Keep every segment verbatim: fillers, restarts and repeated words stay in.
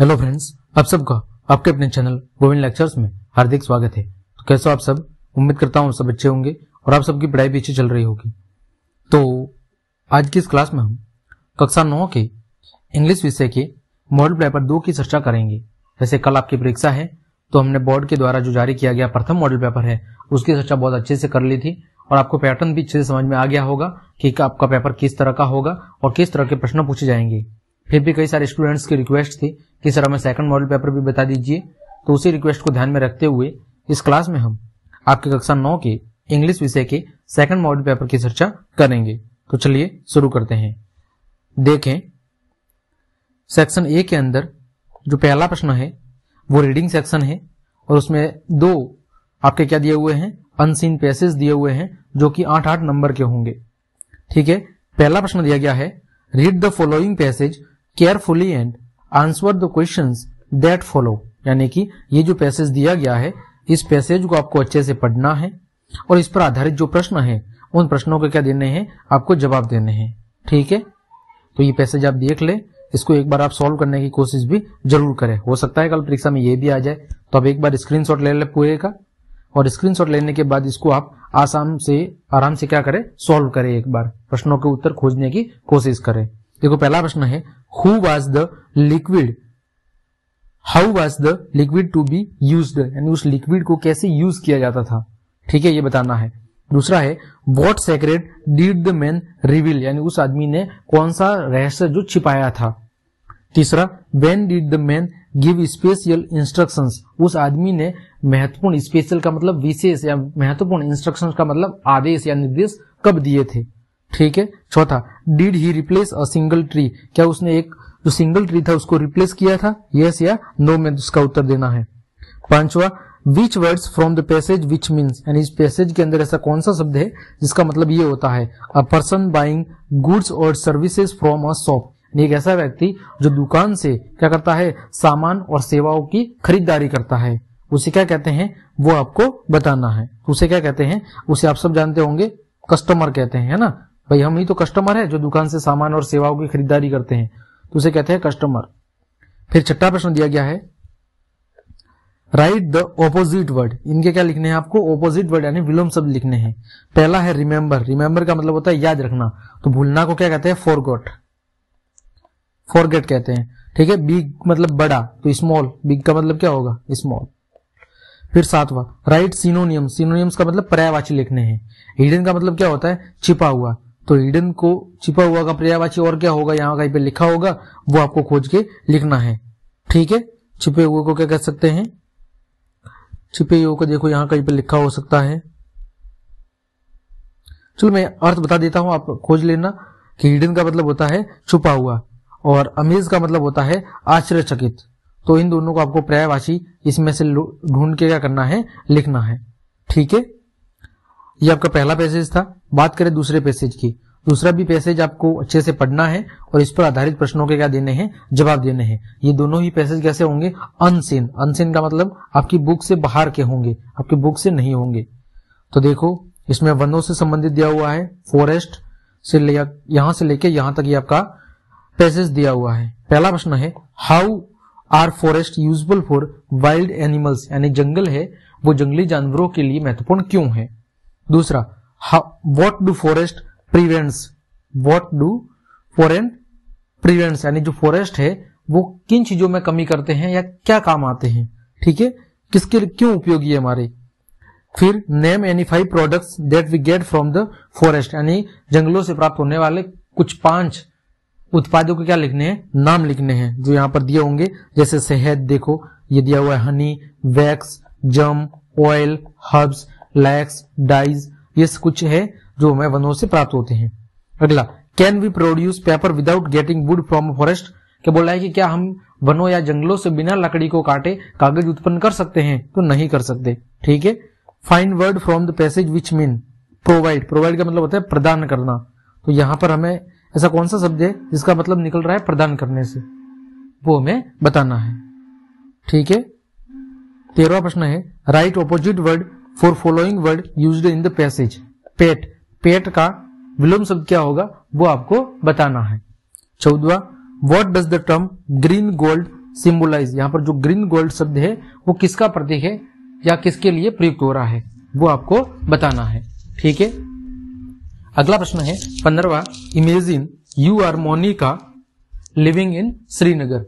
Hello friends, आप सबका आपके अपने चैनल गोविंद लेक्चर्स में हार्दिक स्वागत है। तो कैसे हो आप सब? उम्मीद करता हूँ सब अच्छे होंगे और आप सबकी पढ़ाई भी अच्छी चल रही होगी। तो आज की इस क्लास में हम कक्षा नौ के इंग्लिश विषय के मॉडल पेपर दो की चर्चा करेंगे। जैसे कल आपकी परीक्षा है तो हमने बोर्ड के द्वारा जो जारी किया गया प्रथम मॉडल पेपर है उसकी चर्चा बहुत अच्छे से कर ली थी और आपको पैटर्न भी अच्छे से समझ में आ गया होगा कि आपका पेपर किस तरह का होगा और किस तरह के प्रश्न पूछे जाएंगे। फिर भी कई सारे स्टूडेंट्स की रिक्वेस्ट थी कि सर हमें सेकंड मॉडल पेपर भी बता दीजिए, तो उसी रिक्वेस्ट को ध्यान में रखते हुए इस क्लास में हम आपके कक्षा नौ के इंग्लिश विषय के सेकंड मॉडल पेपर की चर्चा करेंगे। तो चलिए शुरू करते हैं। देखें, सेक्शन ए के अंदर जो पहला प्रश्न है वो रीडिंग सेक्शन है और उसमें दो आपके क्या दिए हुए हैं, अनसीन पैसेज दिए हुए हैं जो कि आठ आठ नंबर के होंगे। ठीक है, पहला प्रश्न दिया गया है, read the following passage carefully and answer the questions that follow. यानी कि ये जो पैसेज दिया गया है इस पैसेज को आपको अच्छे से पढ़ना है और इस पर आधारित जो प्रश्न है उन प्रश्नों के क्या देने हैं, आपको जवाब देने हैं। ठीक है, तो ये पैसेज आप देख ले, इसको एक बार आप सॉल्व करने की कोशिश भी जरूर करें। हो सकता है कल परीक्षा में ये भी आ जाए, तो आप एक बार स्क्रीनशॉट ले ले पूरे का और स्क्रीनशॉट लेने के बाद इसको आप आसाम से आराम से क्या करें, सॉल्व करें। एक बार प्रश्नों के उत्तर खोजने की कोशिश करें। देखो पहला प्रश्न है, who was the liquid, how was the liquid to be used, यानी उस लिक्विड को कैसे यूज किया जाता था। ठीक है, ये बताना है। दूसरा है, what secret did the man reveal, यानी उस आदमी ने कौन सा रहस्य जो छिपाया था। तीसरा, when did the man give special instructions, उस आदमी ने महत्वपूर्ण, स्पेशल का मतलब विशेष या महत्वपूर्ण, इंस्ट्रक्शंस का मतलब आदेश या निर्देश कब दिए थे। ठीक है। चौथा, did he replace a single tree, क्या उसने एक जो सिंगल ट्री था उसको रिप्लेस किया था, यस या नो में उसका उत्तर देना है। पांचवा, which words from the passage which means, यानी इस पैसेज के अंदर ऐसा कौन सा शब्द है जिसका मतलब ये होता है, अ पर्सन बाइंग गुड्स और सर्विसेज फ्रॉम अ शॉप, एक ऐसा व्यक्ति जो दुकान से क्या करता है, सामान और सेवाओं की खरीदारी करता है, उसे क्या कहते हैं वो आपको बताना है। उसे क्या कहते हैं, उसे आप सब जानते होंगे कस्टमर कहते हैं, है ना भाई, हम ही तो कस्टमर है जो दुकान से सामान और सेवाओं की खरीदारी करते हैं, तो उसे कहते हैं कस्टमर। फिर छठा प्रश्न दिया गया है, राइट द ऑपोजिट वर्ड, इनके क्या लिखने हैं आपको, ऑपोजिट वर्ड यानी विलोम शब्द लिखने हैं। पहला है रिमेम्बर, रिमेम्बर का मतलब होता है याद रखना, तो भूलना को क्या कहते हैं, फॉरगॉट, फॉरगेट कहते हैं। ठीक है, बिग मतलब बड़ा, तो स्मॉल, बिग का मतलब क्या होगा, स्मॉल। फिर सातवां, राइट सिनोनियम, सिनोनियम्स का मतलब पर्यायवाची लिखने हैं। हिडन का मतलब क्या होता है, छिपा हुआ, तो हिडन को छिपा हुआ का पर्यायवाची और क्या होगा, यहाँ कहीं पे लिखा होगा वो आपको खोज के लिखना है। ठीक है, छिपे हुए को क्या कह सकते हैं, छिपे हुए को देखो यहाँ कहीं पे लिखा हो सकता है, चलो मैं अर्थ बता देता हूँ आप खोज लेना, कि हिडन का मतलब होता है छुपा हुआ और अमेज का मतलब होता है आश्चर्यचकित, तो इन दोनों को आपको पर्यायवाची इसमें से ढूंढ के क्या करना है, लिखना है। ठीक है, ये आपका पहला पैसेज था। बात करें दूसरे पैसेज की, दूसरा भी पैसेज आपको अच्छे से पढ़ना है और इस पर आधारित प्रश्नों के क्या देने हैं, जवाब देने हैं। ये दोनों ही पैसेज कैसे होंगे, अनसीन, अनसीन का मतलब आपकी बुक से बाहर के होंगे, आपकी बुक से नहीं होंगे। तो देखो इसमें वनों से संबंधित दिया हुआ है, फॉरेस्ट से यहां से लेके यहां तक ये आपका पैसेज दिया हुआ है। पहला प्रश्न है, how are forest useful for wild animals, यानी जंगल है वो जंगली जानवरों के लिए महत्वपूर्ण क्यों है। दूसरा, what do forest prevents, what do forest prevents, यानी जो फॉरेस्ट है वो किन चीजों में कमी करते हैं या क्या काम आते हैं। ठीक है, किसके क्यों उपयोगी है हमारे। फिर name any five products that we get from the forest, यानी जंगलों से प्राप्त होने वाले कुछ पांच उत्पादों के क्या लिखने हैं, नाम लिखने हैं जो यहाँ पर दिए होंगे। जैसे शहद देखो ये दिया हुआ है, honey, wax, gum, oil, herbs, lacs, dyes, ये कुछ है जो हमें वनों से प्राप्त होते हैं। अगला, can we produce paper without getting wood from forest, क्या बोला है कि क्या हम वनों या जंगलों से बिना लकड़ी को काटे कागज उत्पन्न कर सकते हैं, तो नहीं कर सकते। ठीक है, find word from the passage which mean provide, provide का मतलब होता है प्रदान करना, तो यहाँ पर हमें ऐसा कौन सा शब्द है जिसका मतलब निकल रहा है प्रदान करने से, वो हमें बताना है। ठीक है, तेरहवां प्रश्न है, write opposite word for following word used in the passage pet, pet का विलोम शब्द क्या होगा वो आपको बताना है। चौदवा, what does the term green gold symbolise, यहाँ पर जो ग्रीन गोल्ड शब्द है वो किसका प्रतीक है या किसके लिए प्रयुक्त हो रहा है वो आपको बताना है। ठीक है, अगला प्रश्न है पंद्रहवा, imagine you are Monica living in Srinagar.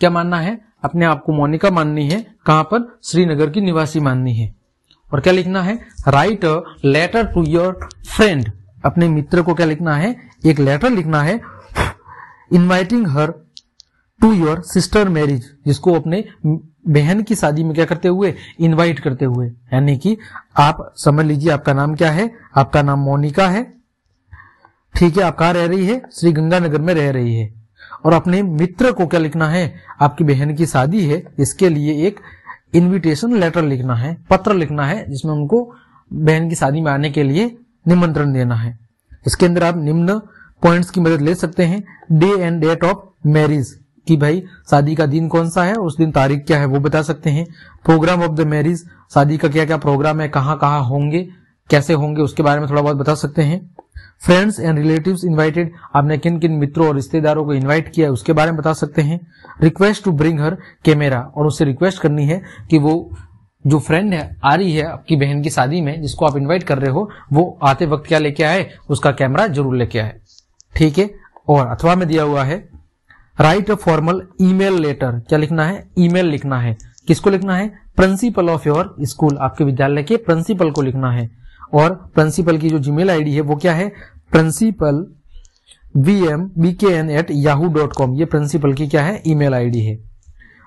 क्या मानना है, अपने आप को मोनिका माननी है, कहां पर, श्रीनगर की निवासी माननी है। और क्या लिखना है, write a letter to your friend, अपने मित्र को क्या लिखना है, एक लेटर लिखना है, inviting her to your sister marriage, जिसको अपने बहन की शादी में क्या करते हुए, इनवाइट करते हुए, यानी कि आप समझ लीजिए आपका नाम क्या है, आपका नाम मोनिका है। ठीक है, आप कहाँ रह रही है, श्री गंगानगर में रह रही है, और अपने मित्र को क्या लिखना है, आपकी बहन की शादी है, इसके लिए एक इनविटेशन लेटर लिखना है, पत्र लिखना है, जिसमें उनको बहन की शादी में आने के लिए निमंत्रण देना है। इसके अंदर आप निम्न पॉइंट्स की मदद ले सकते हैं, day and date of marriage, कि भाई शादी का दिन कौन सा है, उस दिन तारीख क्या है वो बता सकते हैं। प्रोग्राम ऑफ द मैरिज, शादी का क्या क्या प्रोग्राम है, कहाँ कहाँ होंगे, कैसे होंगे, उसके बारे में थोड़ा बहुत बता सकते हैं। फ्रेंड्स एंड रिलेटिव्स इनवाइटेड, आपने किन किन मित्रों और रिश्तेदारों को इनवाइट किया है उसके बारे में बता सकते हैं। Request to bring her camera, और उससे रिक्वेस्ट करनी है कि वो जो फ्रेंड है आ रही है आपकी बहन की शादी में, जिसको आप इनवाइट कर रहे हो, वो आते वक्त क्या लेके आए, उसका कैमरा जरूर लेके आए। ठीक है, और अथवा में दिया हुआ है write a formal email letter, क्या लिखना है, ईमेल लिखना है, किसको लिखना है, प्रिंसिपल ऑफ योर स्कूल, आपके विद्यालय के प्रिंसिपल को लिखना है, और प्रिंसिपल की जो जीमेल आईडी है वो क्या है, principal V M B K N at Yahoo dot com, ये प्रिंसिपल की क्या है, ईमेल आईडी है।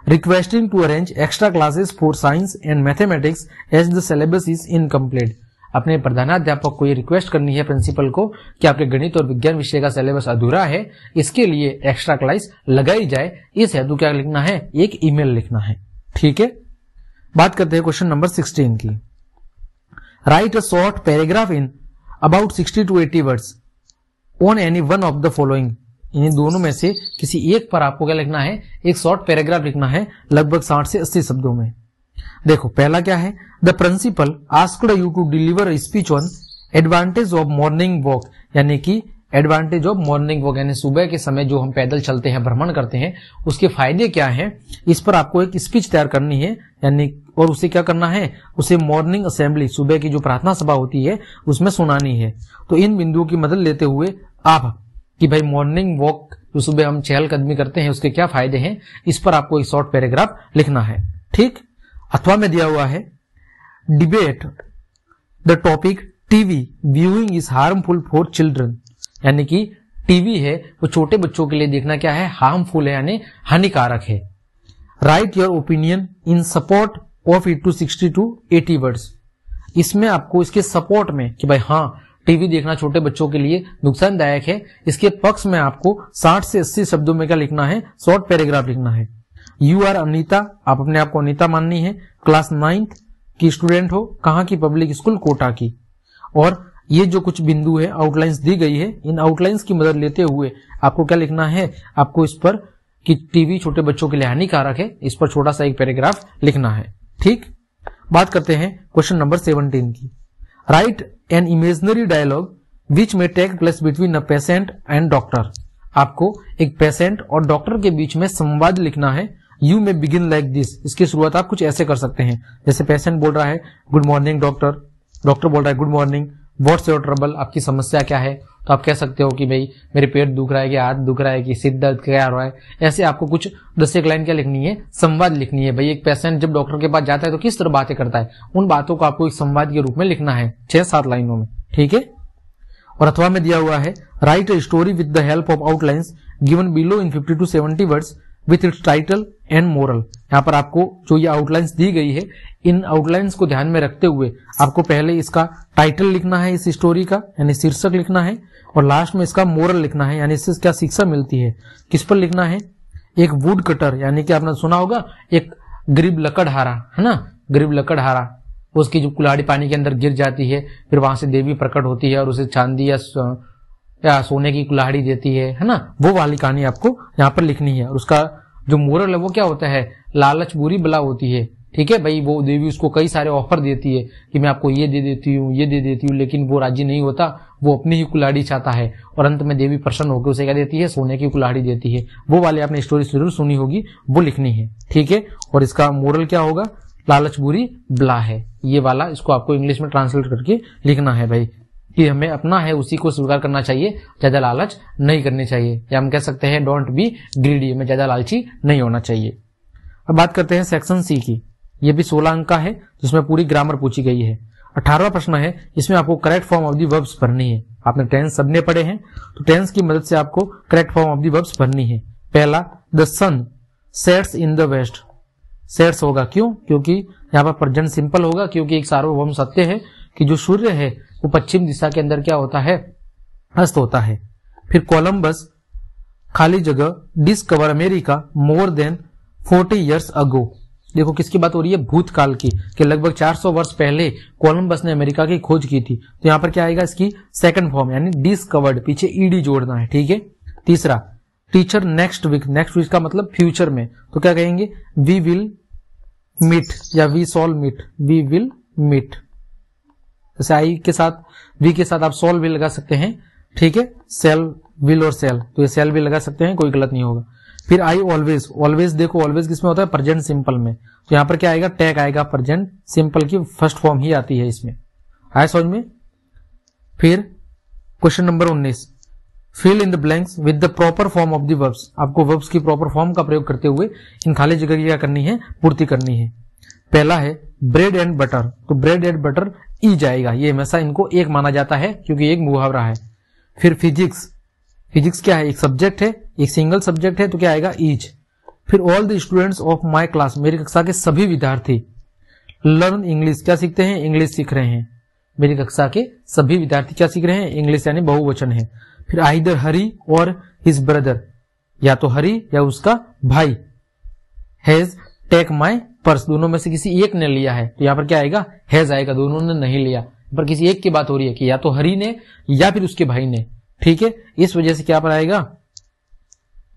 Requesting to arrange extra classes for science and mathematics as the syllabus is incomplete, अपने प्रधानाध्यापक को ये रिक्वेस्ट करनी है प्रिंसिपल को कि आपके गणित और विज्ञान विषय का सिलेबस अधूरा है, इसके लिए एक्स्ट्रा क्लास लगाई जाए, इस हेतु क्या लिखना है, एक ईमेल लिखना है। ठीक है, बात करते हैं क्वेश्चन नंबर सोलह की, write a short paragraph in about sixty to eighty words on any one of the following, इन दोनों में से किसी एक पर आपको क्या लिखना है, एक शॉर्ट पैराग्राफ लिखना है, लगभग साठ से अस्सी शब्दों में। देखो पहला क्या है, the principal asked you to deliver speech on advantage of morning walk, यानी कि एडवांटेज ऑफ मॉर्निंग वॉक यानी सुबह के समय जो हम पैदल चलते हैं, भ्रमण करते हैं, उसके फायदे क्या हैं, इस पर आपको एक स्पीच तैयार करनी है, यानी और उसे क्या करना है, उसे मॉर्निंग असेंबली, सुबह की जो प्रार्थना सभा होती है उसमें सुनानी है। तो इन बिंदुओं की मदद लेते हुए आप कि भाई मॉर्निंग वॉक जो सुबह हम चहलकदमी करते हैं उसके क्या फायदे हैं, इस पर आपको एक शॉर्ट पैराग्राफ लिखना है। ठीक, अथवा में दिया हुआ है debate the topic TV viewing is harmful for children, यानी कि टीवी है वो छोटे बच्चों के लिए देखना क्या है, हार्मफुल है यानी हानिकारक है। Write your opinion in support of it to sixty to eighty words, इसमें आपको इसके सपोर्ट में कि भाई हाँ टीवी देखना छोटे बच्चों के लिए नुकसानदायक है, इसके पक्ष में आपको साठ से अस्सी शब्दों में क्या लिखना है, शॉर्ट पैराग्राफ लिखना है। यू आर अनीता, आप अपने आप को अनीता माननी है, क्लास नाइन्थ की स्टूडेंट हो, कहाँ की, पब्लिक स्कूल कोटा की। और ये जो कुछ बिंदु है, आउटलाइंस दी गई है, इन आउटलाइंस की मदद लेते हुए आपको क्या लिखना है, आपको इस पर कि टीवी छोटे बच्चों के लिए हानिकारक है, इस पर छोटा सा एक पैराग्राफ लिखना है। ठीक, बात करते हैं क्वेश्चन नंबर सत्रह की, write an imaginary dialogue which में take place between a patient and doctor, आपको एक पेशेंट और डॉक्टर के बीच में संवाद लिखना है। यू में बिगिन लाइक दिस, इसकी शुरुआत आप कुछ ऐसे कर सकते हैं, जैसे पेशेंट बोल रहा है गुड मॉर्निंग डॉक्टर, डॉक्टर बोल रहा है good morning, what's your trouble, आपकी समस्या क्या है, तो आप कह सकते हो कि भाई मेरे पेट दुख रहा है, कि हाथ दुख रहा है, कि सिर दर्द क्या हो रहा है, ऐसे आपको कुछ दस एक लाइन क्या लिखनी है, संवाद लिखनी है। भाई एक पेशेंट जब डॉक्टर के पास जाता है तो किस तरह बातें करता है, उन बातों को आपको एक संवाद के रूप में लिखना है, छह सात लाइनों में। ठीक है, और अथवा में दिया हुआ है write a story with the help of outlines given below in fifty to seventy words with its title and moral, यहाँ पर आपको जो ये आउटलाइंस दी गई है, इन आउटलाइंस को ध्यान में रखते हुए आपको पहले इसका टाइटल लिखना है, इस स्टोरी का यानी शीर्षक लिखना है, और लास्ट में इसका मोरल लिखना है, यानी इससे क्या शिक्षा मिलती है, किस पर लिखना है। एक वुड कटर, यानी कि आपने सुना होगा एक गरीब लकड़हारा है ना, गरीब लकड़हारा, उसकी जो कुल्हाड़ी पानी के अंदर गिर जाती है, फिर वहां से देवी प्रकट होती है और उसे चांदी या या सोने की कुल्हाड़ी देती है है ना, वो वाली कहानी आपको यहाँ पर लिखनी है। और उसका जो मोरल है वो क्या होता है, लालच बुरी बला होती है, ठीक है भाई, वो देवी उसको कई सारे ऑफर देती है कि मैं आपको ये दे देती हूँ, ये दे देती हूँ, लेकिन वो राजी नहीं होता, वो अपनी ही कुल्हाड़ी चाहता है। और अंत में देवी प्रसन्न होकर उसे क्या देती है, सोने की कुल्हाड़ी देती है। वो वाली आपने स्टोरी जरूर सुनी होगी, वो लिखनी है, ठीक है। और इसका मोरल क्या होगा, लालच बुरी बला है। ये वाला इसको आपको इंग्लिश में ट्रांसलेट करके लिखना है भाई, कि हमें अपना है उसी को स्वीकार करना चाहिए, ज्यादा लालच नहीं करनी चाहिए, या हम कह सकते हैं डोंट बी ग्रीडी, में ज्यादा लालची नहीं होना चाहिए। अब बात करते हैं सेक्शन सी की। ये भी सोलह अंक का है, जिसमें पूरी ग्रामर पूछी गई है। अठारहवां प्रश्न है, इसमें आपको correct form of the verbs भरनी है। आपने टेंस सबने पढ़े हैं, तो टेंस की मदद से आपको correct form of the verbs भरनी है। पहला, the sun sets in the west. Sets होगा क्यों, क्योंकि यहाँ पर प्रेजेंट सिंपल होगा, क्योंकि एक सार्वभौम सत्य है कि जो सूर्य है वो पश्चिम दिशा के अंदर क्या होता है, अस्त होता है। फिर कोलम्बस खाली जगह discover America more than forty years ago. देखो किसकी बात हो रही है, भूतकाल की, कि लगभग चार सौ वर्ष पहले कोलम्बस ने अमेरिका की खोज की थी। तो यहाँ पर क्या आएगा, इसकी सेकंड फॉर्म यानी डिस्कवर्ड, पीछे ईडी जोड़ना है, ठीक है। तीसरा, teacher next week. Next week का मतलब फ्यूचर में, तो क्या कहेंगे, वी विल मीट या we solve meet, we will meet. जैसे आई के साथ वी के साथ आप सॉल्व भी लगा सकते हैं, ठीक है, सेल विल और सेल, तो ये सेल भी लगा सकते हैं, कोई गलत नहीं होगा। फिर आई ऑलवेज, ऑलवेज देखो ऑलवेज किसमें होता है, प्रेजेंट सिंपल में, तो यहाँ पर क्या आएगा, टैग आएगा, प्रेजेंट सिंपल की फर्स्ट फॉर्म ही आती है इसमें, आया समझ में। फिर क्वेश्चन नंबर उन्नीस, fill in the blanks with the proper form of the verbs. आपको वर्ब्स की प्रॉपर फॉर्म का प्रयोग करते हुए इन खाली जगह की क्या करनी है, पूर्ति करनी है। पहला है ब्रेड एंड बटर, तो ब्रेड एंड बटर ईज आएगा, ये हमेशा इनको एक माना जाता है क्योंकि एक मुहावरा है। फिर फिजिक्स, फिजिक्स क्या है, एक सब्जेक्ट है, एक सिंगल सब्जेक्ट है, तो क्या आएगा, ईच। फिर all the students of my class, मेरी कक्षा के सभी विद्यार्थी। लर्न इंग्लिश, क्या सीखते हैं, इंग्लिश सीख रहे हैं, मेरी कक्षा के सभी विद्यार्थी क्या सीख रहे हैं, इंग्लिश यानी बहुवचन है। फिर आइदर हरी और हिज ब्रदर, या तो हरी या उसका भाई। हैज टेक माय पर्स, दोनों में से किसी एक ने लिया है, तो यहाँ पर क्या आएगा, हैज आएगा, दोनों ने नहीं लिया, पर किसी एक की बात हो रही है कि या तो हरी ने या फिर उसके भाई ने, ठीक है। इस वजह से क्या पर आएगा,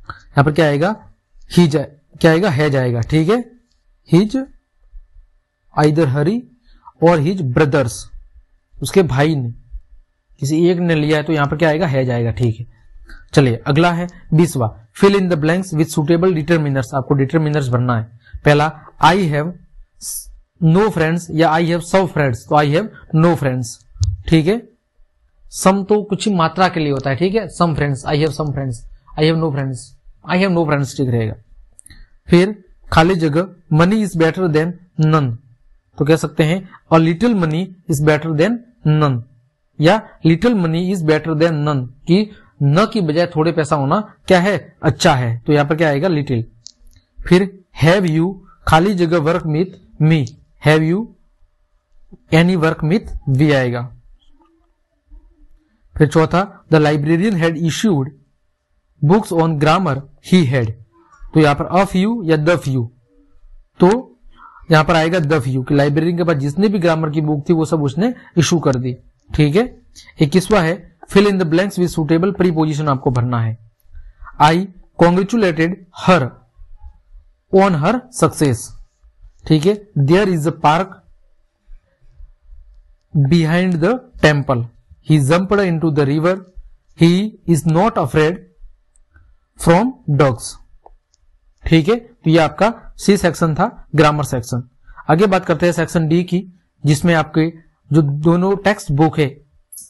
यहाँ पर क्या आएगा, ही जा, क्या आएगा, है जाएगा, ठीक है। हिज आइदर हरी और हिज ब्रदर्स, उसके भाई ने किसी एक ने लिया है, तो यहाँ पर क्या आएगा, है जाएगा, ठीक है। चलिए अगला है बीसवा, fill in the blanks with suitable determiners. आपको डिटरमिनर्स भरना है। पहला, आई हैव नो फ्रेंड्स या आई हैव सम फ्रेंड्स, तो आई हैव नो फ्रेंड्स, ठीक है। सम तो कुछ ही मात्रा के लिए होता है, ठीक है, some friends, I have some friends, I have no friends, I have no friends, ठीक रहेगा। फिर खाली जगह money is better than none, तो कह सकते हैं a little money is better than none, या little money is better than none, कि न की बजाय थोड़े पैसा होना क्या है, अच्छा है, तो यहाँ पर क्या आएगा, लिटिल। फिर हैव यू खाली जगह work with me, have you any work with we आएगा। फिर चौथा, the librarian had issued books on grammar he had, तो यहाँ पर अ फ्यू या द फ्यू, तो यहाँ पर आएगा द फ्यू, कि लाइब्रेरियन के पास जितने भी ग्रामर की बुक थी वो सब उसने इशू कर दी, ठीक है। इक्कीसवां है, fill in the blanks with suitable preposition, आपको भरना है। I congratulated her on her success, ठीक है। There is a park behind the temple, he jumped into the river, he is not afraid from dogs, ठीक है। तो ये आपका सी सेक्शन था, ग्रामर सेक्शन। आगे बात करते हैं सेक्शन डी की, जिसमें आपके जो दोनों टेक्स्ट बुक है,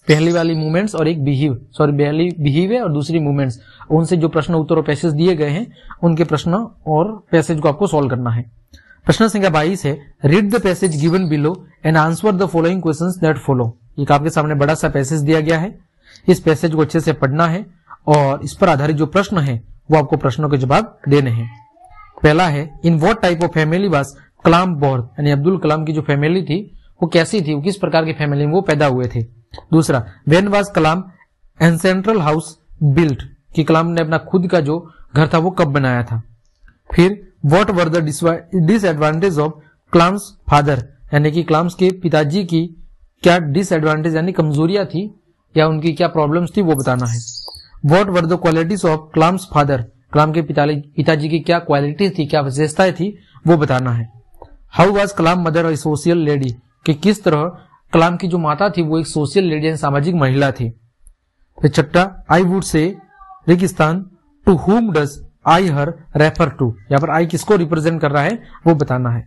पहली वाली मूवमेंट्स और एक बिहेव, सॉरी पहली बिहेव है और दूसरी मूवमेंट्स, उनसे जो प्रश्न उत्तर और पैसेज दिए गए हैं उनके प्रश्न और पैसेज को आपको सॉल्व करना है। प्रश्न संख्या बाईस है, read the passage given below and answer the following questions that follow. एक आपके सामने बड़ा सा पैसेज दिया गया है, इस पैसेज को अच्छे से पढ़ना है और इस पर आधारित जो प्रश्न है वो आपको प्रश्नों के जवाब देने हैं। पहला है, in what type of family was Kalam born, यानी अब्दुल कलाम की जो फैमिली थी वो कैसी थी, वो किस प्रकार की फैमिली में वो पैदा हुए थे। दूसरा, when was Kalam ancestral house built, कि कलाम ने अपना खुद का जो घर था वो कब बनाया था। फिर what were the disadvantage of Kalam's father, यानी कि कलाम्स के पिताजी की क्या डिसएडवांटेज यानी कमजोरियां थी या उनकी क्या प्रॉब्लम्स थी वो बताना है। What were the qualities of Kalam's father, Kalam के पिताजी की क्या क्वालिटी थी, क्या विशेषताएं थी वो बताना है। How was Kalam mother a social lady, कि किस तरह कलाम की जो माता थी वो एक सोशल लेडी एंड सामाजिक महिला थी। फिर छठा, आई वुड से रेगिस्तान, to whom does I her refer to, यहाँ पर आई किसको रिप्रेजेंट कर रहा है वो बताना है।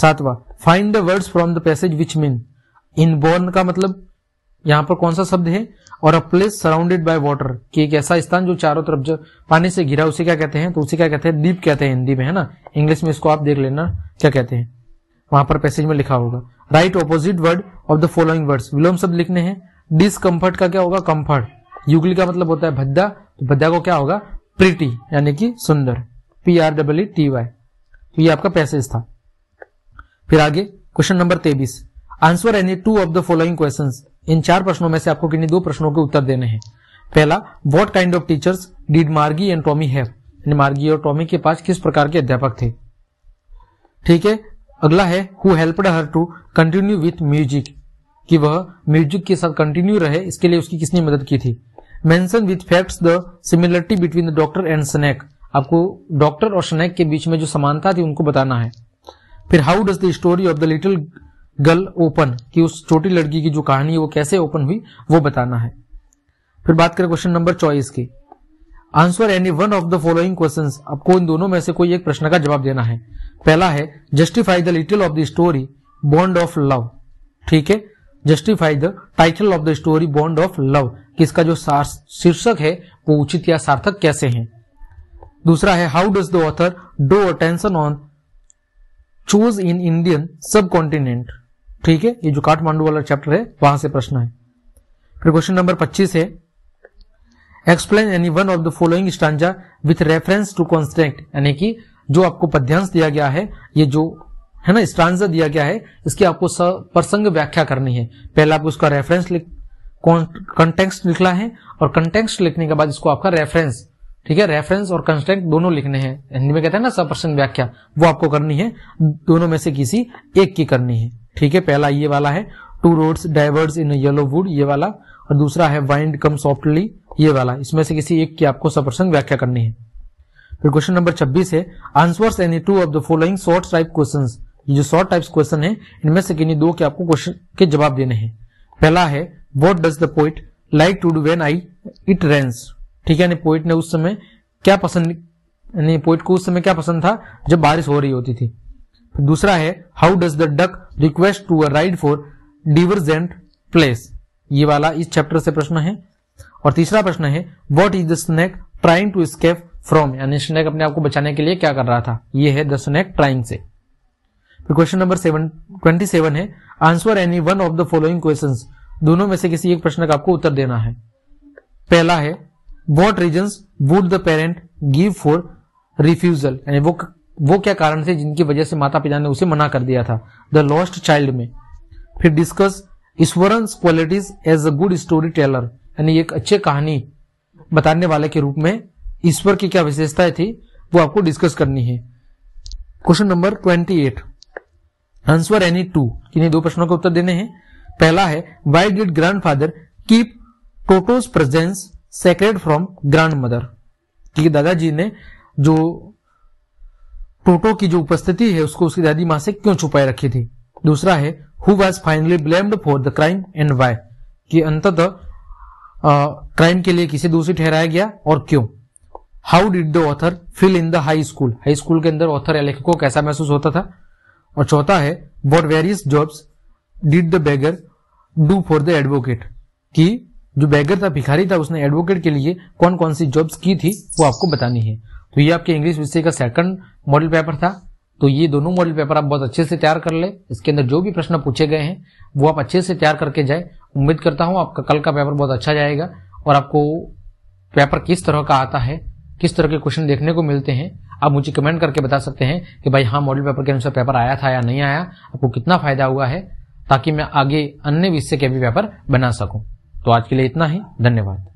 सातवां, find the words from the passage which mean, inborn का मतलब यहाँ पर कौन सा शब्द है, और a place surrounded by water, कि एक ऐसा स्थान जो चारों तरफ जो पानी से घिरा उसे क्या कहते हैं, तो उसे क्या कहते हैं द्वीप कहते हैं हिंदी में, है ना। इंग्लिश में इसको आप देख लेना क्या कहते हैं, वहां पर पैसेज में लिखा होगा। Write opposite word of the following words, विलोम शब्द लिखने हैं। डिसकम्फर्ट का क्या होगा कंफर्ट, युगली का मतलब होता है भद्दा, तो भद्दा को क्या होगा प्रीटी यानी कि सुंदर, P R double E T Y. तो ये आपका पैसेज था। फिर आगे क्वेश्चन नंबर तेईस, answer any two of the following questions, इन चार प्रश्नों में से आपको किन्हीं दो प्रश्नों के उत्तर देने हैं। पहला, what kind of teachers did Margie and Tommy have, यानी मार्गी और टॉमी के पास किस प्रकार के अध्यापक थे, ठीक है। अगला है who helped her to continue with music, कि वह म्यूजिक के साथ कंटिन्यू रहे इसके लिए उसकी किसने मदद की थी। Mention with facts the similarity between the doctor and snake, आपको डॉक्टर और स्नैक के बीच में जो समानता थी उनको बताना है। फिर how does the story of the little girl open, कि उस छोटी लड़की की जो कहानी है वो कैसे ओपन हुई वो बताना है। फिर बात करें क्वेश्चन नंबर चौबीस की, answer any one of the following questions, आपको इन दोनों में से कोई एक प्रश्न का जवाब देना है। पहला है justify the little of the story bond of love, ठीक है, justify the title of the story bond of love, कि इसका जो शीर्षक है वो उचित या सार्थक कैसे है। दूसरा है how does the author do attention on choose in Indian subcontinent, ठीक है, ये जो काठमांडू वाला चैप्टर है वहां से प्रश्न है। फिर क्वेश्चन नंबर पच्चीस है, explain any one of the following stanza with reference to constant, यानी कि जो आपको पद्यांश दिया गया है, ये जो है ना स्टांजा दिया गया है इसकी आपको प्रसंग व्याख्या करनी है। पहले आपको उसका रेफरेंस कंटेक्स्ट लिखना है, और कंटेक्स्ट लिखने के बाद इसको आपका रेफरेंस, ठीक है, रेफरेंस और कंस्टेंट दोनों लिखने हैं, हिंदी में कहते हैं ना सप्रसंग व्याख्या, वो आपको करनी है, दोनों में से किसी एक की करनी है, ठीक है। पहला ये वाला है two roads diverge in yellow wood, ये वाला, और दूसरा है वाइंड कम सॉफ्टली, ये वाला, इसमें से किसी एक की आपको सप्रसंग व्याख्या करनी है। फिर क्वेश्चन नंबर छब्बीस है, answers any two of the following short type questions, ये जो शॉर्ट टाइप्स क्वेश्चन है इनमें से किन्हीं दो के आपको क्वेश्चन के जवाब देने हैं। पहला है what does the poet like to do when I it rains, ठीक है, पोइट ने उस समय क्या पसंद, यानी पोइट को उस समय क्या पसंद था जब बारिश हो रही होती थी। दूसरा है how does the duck request to a ride for divergent place, ये वाला इस चैप्टर से प्रश्न है। और तीसरा प्रश्न है what is the snake trying to escape from, यानी स्नेक अपने आप को बचाने के लिए क्या कर रहा था, ये है द स्नेक ट्राइंग से। क्वेश्चन नंबर ट्वेंटी सेवन है, answer any one of the following questions, दोनों में से किसी एक प्रश्न का आपको उत्तर देना है। पहला है What reasons would the parent give for refusal? यानी वो वो क्या कारण थे जिनकी वजह से माता पिता ने उसे मना कर दिया था The Lost Child में। फिर discuss Iswaran's qualities as a good story teller, यानी एक अच्छे कहानी बताने वाले के रूप में ईश्वर की क्या विशेषताएं थी वो आपको डिस्कस करनी है। क्वेश्चन नंबर अट्ठाईस, आंसर एनी टू, किन्हीं दो प्रश्नों का उत्तर देने हैं। पहला है why did grandfather keep Toto's presence secret from grandmother, कि दादाजी ने जो टोटो की जो उपस्थिति है उसको उसकी दादी माँ से क्यों छुपाए रखी थी। दूसरा है who was finally blamed for the crime and why, कि अंततः क्राइम के लिए किसे दोषी ठहराया गया और क्यों। How did the author feel in the high school, high school के अंदर ऑथर या लेखक को कैसा महसूस होता था। और चौथा है what various jobs did the beggar do for the advocate, कि जो बेगर था भिखारी था उसने एडवोकेट के लिए कौन कौन सी जॉब्स की थी वो आपको बतानी है। तो ये आपके इंग्लिश विषय का सेकंड मॉडल पेपर था। तो ये दोनों मॉडल पेपर आप बहुत अच्छे से तैयार कर ले, इसके अंदर जो भी प्रश्न पूछे गए हैं वो आप अच्छे से तैयार करके जाए। उम्मीद करता हूँ आपका कल का पेपर बहुत अच्छा जाएगा, और आपको पेपर किस तरह का आता है, किस तरह के क्वेश्चन देखने को मिलते हैं, आप मुझे कमेंट करके बता सकते हैं कि भाई हाँ मॉडल पेपर के अनुसार पेपर आया था या नहीं आया, आपको कितना फायदा हुआ है, ताकि मैं आगे अन्य विषय के भी पेपर बना सकूँ। तो आज के लिए इतना ही, धन्यवाद।